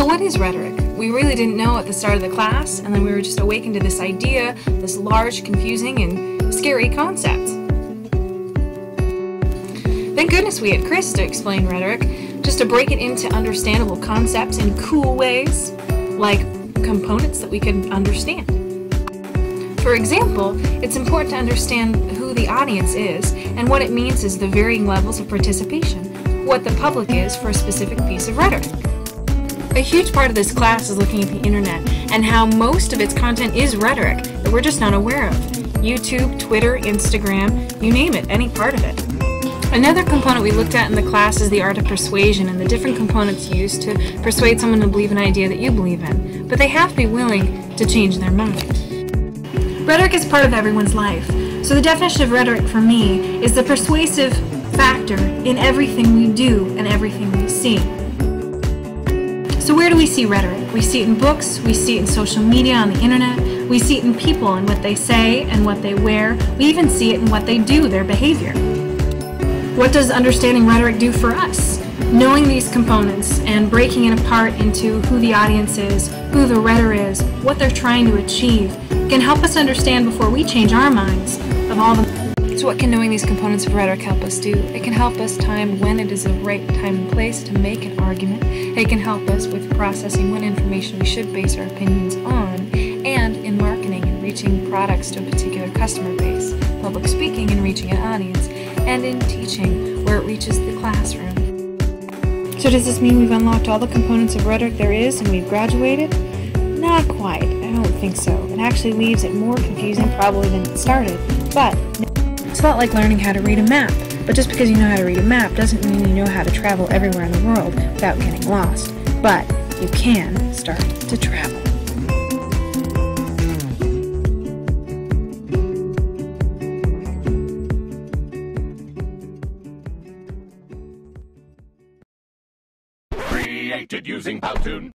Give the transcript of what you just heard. So what is rhetoric? We really didn't know at the start of the class, and then we were just awakened to this idea, this large, confusing, and scary concept. Thank goodness we had Chris to explain rhetoric, just to break it into understandable concepts in cool ways, like components that we could understand. For example, it's important to understand who the audience is, and what it means is the varying levels of participation, what the public is for a specific piece of rhetoric. A huge part of this class is looking at the internet, and how most of its content is rhetoric that we're just not aware of. YouTube, Twitter, Instagram, you name it, any part of it. Another component we looked at in the class is the art of persuasion and the different components used to persuade someone to believe an idea that you believe in, but they have to be willing to change their mind. Rhetoric is part of everyone's life, so the definition of rhetoric for me is the persuasive factor in everything we do and everything we see. So where do we see rhetoric? We see it in books, we see it in social media, on the internet, we see it in people and what they say and what they wear, we even see it in what they do, their behavior. What does understanding rhetoric do for us? Knowing these components and breaking it apart into who the audience is, who the rhetor is, what they're trying to achieve, can help us understand before we change our minds of all the... So what can knowing these components of rhetoric help us do? It can help us time when it is the right time and place to make an argument. It can help us with processing what information we should base our opinions on, and in marketing and reaching products to a particular customer base, public speaking and reaching an audience, and in teaching, where it reaches the classroom. So does this mean we've unlocked all the components of rhetoric there is and we've graduated? Not quite. I don't think so. It actually leaves it more confusing probably than it started. But it's not like learning how to read a map. But just because you know how to read a map doesn't mean you know how to travel everywhere in the world without getting lost. But you can start to travel. Created using Powtoon.